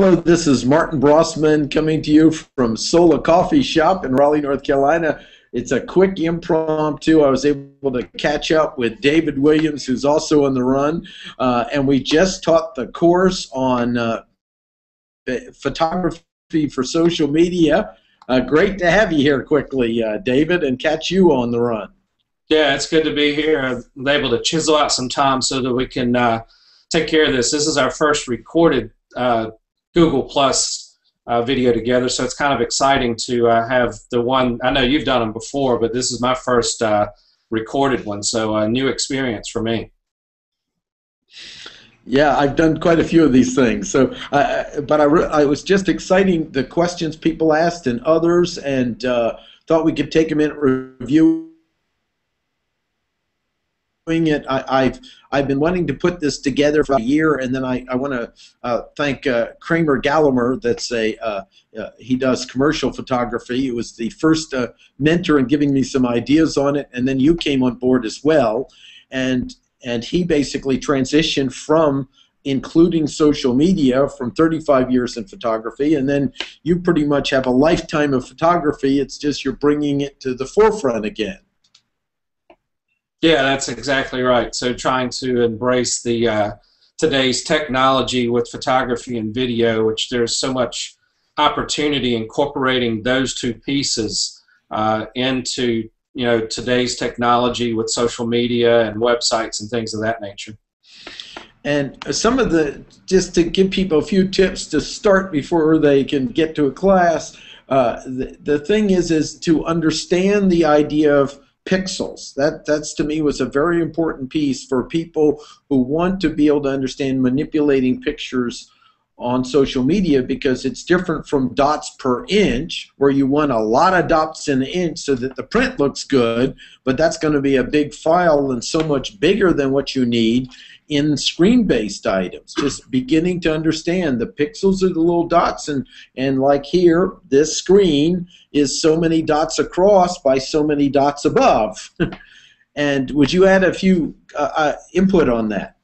Hello, this is Martin Brossman coming to you from Sola Coffee Shop in Raleigh, North Carolina. It's a quick impromptu. I was able to catch up with David Williams, who's also on the run, and we just taught the course on photography for social media. Great to have you here quickly, David, and catch you on the run. Yeah, it's good to be here. I'm able to chisel out some time so that we can take care of this. This is our first recorded Google Plus video together, so it's kind of exciting to have the one. I know you've done them before, but this is my first recorded one, so a new experience for me. Yeah, I've done quite a few of these things, so but I was just exciting the questions people asked and others, and thought we could take a minute review. It. I've been wanting to put this together for a year, and then I want to thank Kramer Gallimer. That's a he does commercial photography. He was the first mentor in giving me some ideas on it, and then you came on board as well, and he basically transitioned from including social media from 35 years in photography, and then you pretty much have a lifetime of photography. It's just you're bringing it to the forefront again. Yeah, that's exactly right. So trying to embrace the today's technology with photography and video, which there's so much opportunity incorporating those two pieces into, you know, today's technology with social media and websites and things of that nature. And some of the, just to give people a few tips to start before they can get to a class, the thing is to understand the idea of pixels. That's to me was a very important piece for people who want to be able to understand manipulating pictures on social media, because it's different from dots per inch, where you want a lot of dots in the inch so that the print looks good, but that's going to be a big file and so much bigger than what you need in screen-based items. Just beginning to understand the pixels are the little dots, and like here, this screen is so many dots across by so many dots above. And would you add a few input on that?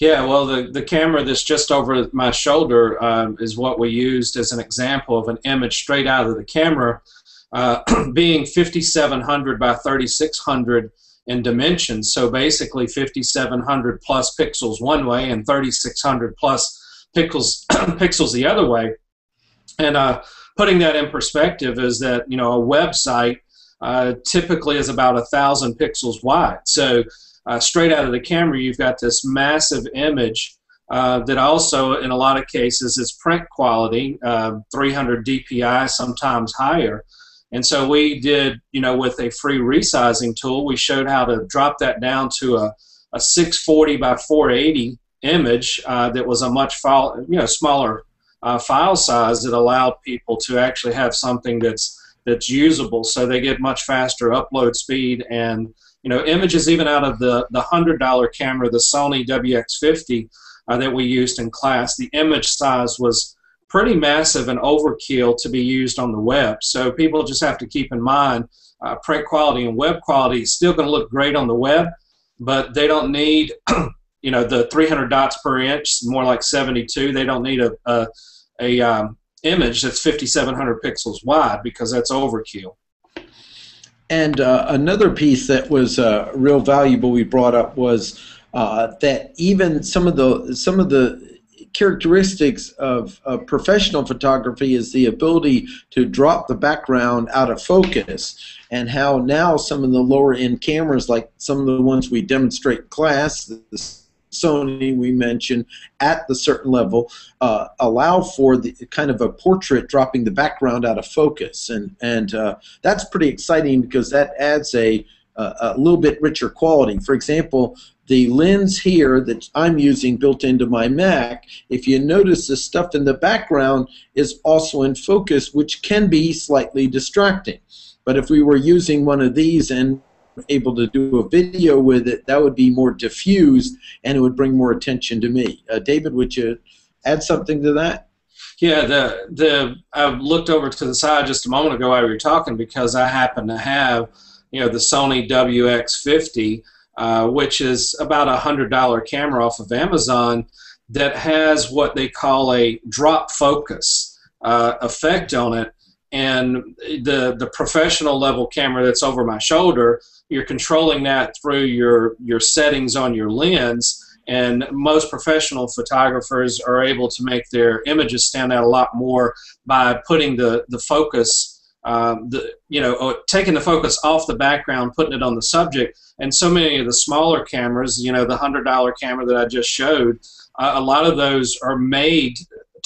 Yeah, well, the camera that's just over my shoulder is what we used as an example of an image straight out of the camera, being 5,700 by 3,600 in dimensions. So basically 5,700 plus pixels one way and 3,600 plus pixels pixels the other way. And putting that in perspective is that, you know, a website typically is about 1,000 pixels wide. So straight out of the camera, you've got this massive image that also, in a lot of cases, is print quality, 300 DPI, sometimes higher. And so we did, you know, with a free resizing tool, we showed how to drop that down to a 640 by 480 image that was a much smaller file size that allowed people to actually have something that's usable, so they get much faster upload speed. And you know, images even out of the $100 camera, the Sony WX50 that we used in class, the image size was pretty massive and overkill to be used on the web. So people just have to keep in mind print quality and web quality is still going to look great on the web, but they don't need, you know, the 300 dots per inch, more like 72. They don't need a image that's 5,700 pixels wide, because that's overkill. And another piece that was real valuable we brought up was that even some of the characteristics of professional photography is the ability to drop the background out of focus, and how now some of the lower end cameras, like some of the ones we demonstrate in class, the Sony we mentioned, at the certain level allow for the kind of a portrait dropping the background out of focus, and that's pretty exciting, because that adds a little bit richer quality. For example, the lens here that I'm using built into my Mac, if you notice, the stuff in the background is also in focus, which can be slightly distracting. But if we were using one of these and able to do a video with it, that would be more diffused, and it would bring more attention to me. David, would you add something to that? Yeah, I looked over to the side just a moment ago while we were talking, because I happen to have, you know, the Sony WX50, which is about a $100 camera off of Amazon, that has what they call a drop focus effect on it, and the professional level camera that's over my shoulder, you're controlling that through your settings on your lens, and most professional photographers are able to make their images stand out a lot more by putting the focus taking the focus off the background, putting it on the subject. And so many of the smaller cameras, you know, the $100 camera that I just showed, a lot of those are made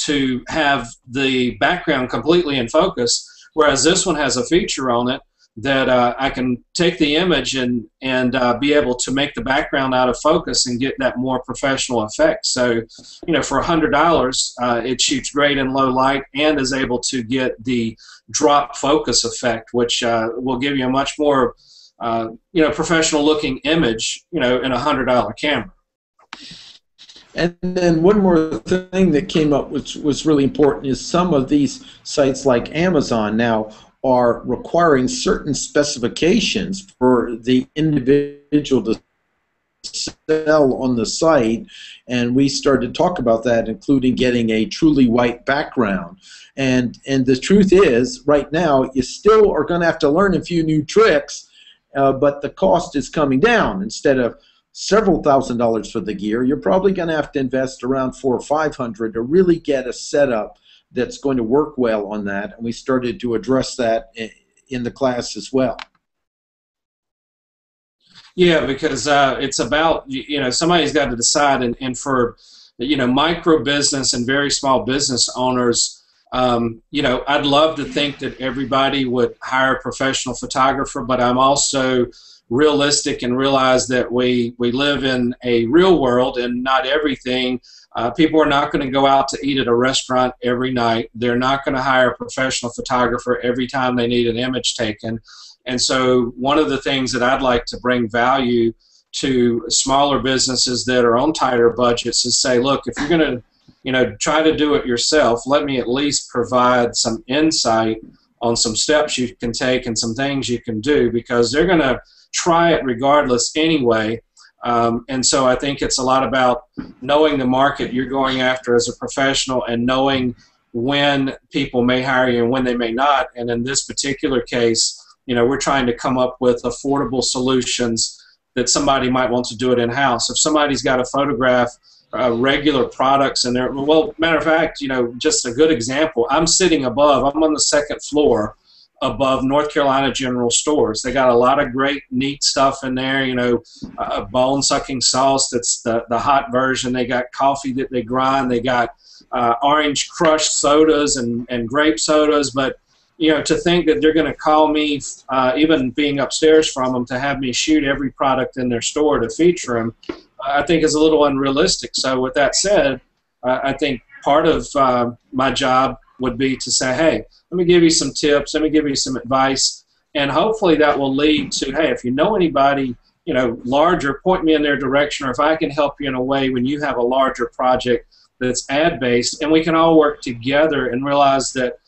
to have the background completely in focus, whereas this one has a feature on it that I can take the image and be able to make the background out of focus and get that more professional effect. So, you know, for $100, it shoots great in low light and is able to get the drop focus effect, which will give you a much more, professional looking image, you know, in a $100 camera. And then one more thing that came up, which was really important, is some of these sites like Amazon now are requiring certain specifications for the individual to sell on the site, and we started to talk about that, including getting a truly white background. And the truth is, right now, you still are going to have to learn a few new tricks, but the cost is coming down. Instead of several $1,000s for the gear, you're probably going to have to invest around $400 or $500 to really get a setup that's going to work well on that, and we started to address that in the class as well. Yeah, because it's about, you know, somebody's got to decide, and for, you know, micro business and very small business owners, you know, I'd love to think that everybody would hire a professional photographer, but I'm also realistic and realize that we live in a real world, and not everything. People are not going to go out to eat at a restaurant every night. They're not going to hire a professional photographer every time they need an image taken. And so one of the things that I'd like to bring value to smaller businesses that are on tighter budgets is say, look, if you're going to, you know, try to do it yourself, let me at least provide some insight on some steps you can take and some things you can do, because they're going to try it regardless anyway. And so I think it's a lot about knowing the market you're going after as a professional and knowing when people may hire you and when they may not. And in this particular case, you know, we're trying to come up with affordable solutions that somebody might want to do it in-house. If somebody's got to photograph regular products in there, well, matter of fact, you know, just a good example, I'm sitting above, I'm on the second floor above North Carolina General Stores. They got a lot of great, neat stuff in there, you know, a bone-sucking sauce that's the hot version. They got coffee that they grind. They got orange crush sodas and grape sodas. But, you know, to think that they're going to call me, even being upstairs from them, to have me shoot every product in their store to feature them, I think is a little unrealistic. So with that said, I think part of my job would be to say, hey, let me give you some tips, let me give you some advice, and hopefully that will lead to, hey, if you know anybody, you know, larger, point me in their direction, or if I can help you in a way when you have a larger project that's ad-based, and we can all work together and realize that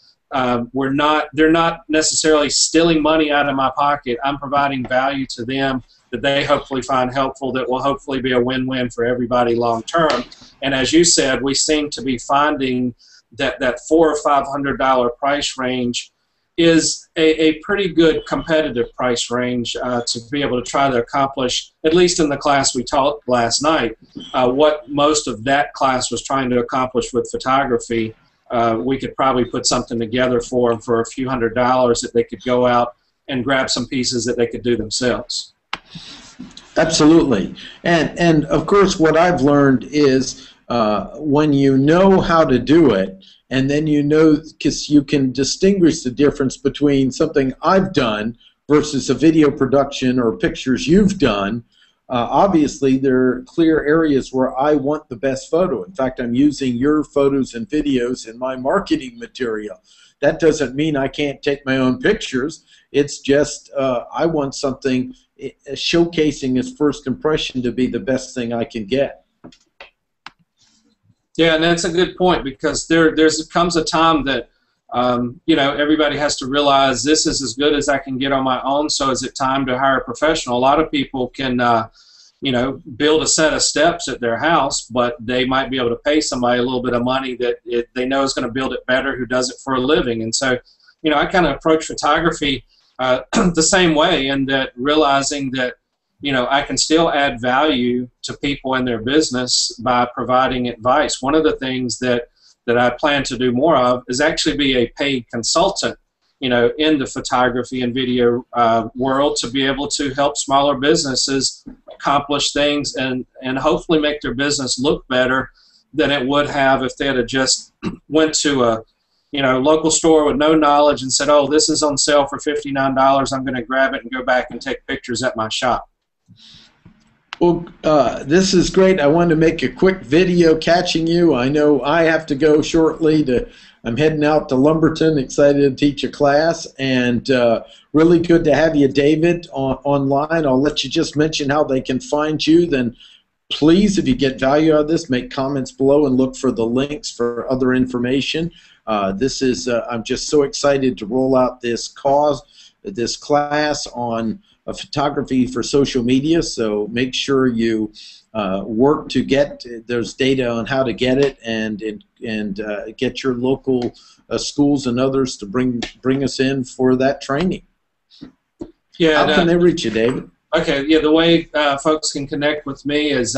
they're not necessarily stealing money out of my pocket. I'm providing value to them that they hopefully find helpful, that will hopefully be a win-win for everybody long term. And as you said, we seem to be finding that $400 or $500 price range is a pretty good competitive price range to be able to try to accomplish, at least in the class we taught last night, what most of that class was trying to accomplish with photography. We could probably put something together for them for a few $100s that they could go out and grab some pieces that they could do themselves. Absolutely. And of course, what I've learned is, when you know how to do it, and then you know, because you can distinguish the difference between something I've done versus a video production or pictures you've done, obviously there are clear areas where I want the best photo. In fact, I'm using your photos and videos in my marketing material. That doesn't mean I can't take my own pictures. It's just I want something showcasing as first impression to be the best thing I can get. Yeah, and that's a good point, because there comes a time that, you know, everybody has to realize this is as good as I can get on my own, so is it time to hire a professional? A lot of people can you know, build a set of steps at their house, but they might be able to pay somebody a little bit of money that they know is going to build it better, who does it for a living. And so, you know, I kind of approach photography the same way, in that realizing that, you know, I can still add value to people and their business by providing advice. One of the things that I plan to do more of is actually be a paid consultant, you know, in the photography and video world, to be able to help smaller businesses accomplish things and hopefully make their business look better than it would have if they had just went to a, you know, local store with no knowledge and said, oh, this is on sale for $59, I'm going to grab it and go back and take pictures at my shop. Well, this is great. I wanted to make a quick video catching you. I know I have to go shortly to, I'm heading out to Lumberton, excited to teach a class, and really good to have you, David, online. I'll let you just mention how they can find you. Then please, if you get value out of this, make comments below and look for the links for other information. This is, I'm just so excited to roll out this class on photography for social media, so make sure you work to get those data on how to get it, and get your local schools and others to bring us in for that training. Yeah. How can they reach you, David? Okay. Yeah. The way folks can connect with me is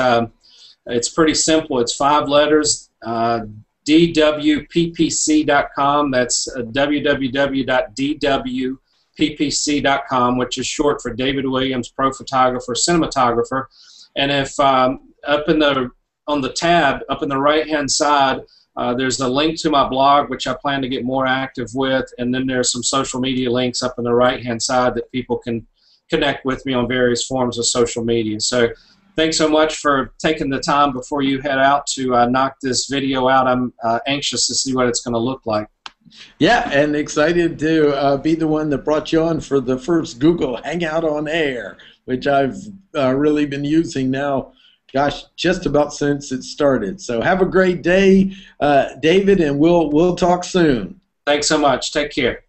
it's pretty simple. It's 5 letters. dwppc.com. That's www.dwppc.com. PPC.com, which is short for David Williams, Pro Photographer, Cinematographer. And if up in the on the tab up in the right hand side, there's a link to my blog, which I plan to get more active with, and then there's some social media links up in the right hand side that people can connect with me on various forms of social media. So thanks so much for taking the time before you head out to knock this video out. I'm anxious to see what it's going to look like. Yeah, and excited to be the one that brought you on for the first Google Hangout on Air, which I've really been using now, gosh, just about since it started. So have a great day, David, and we'll talk soon. Thanks so much. Take care.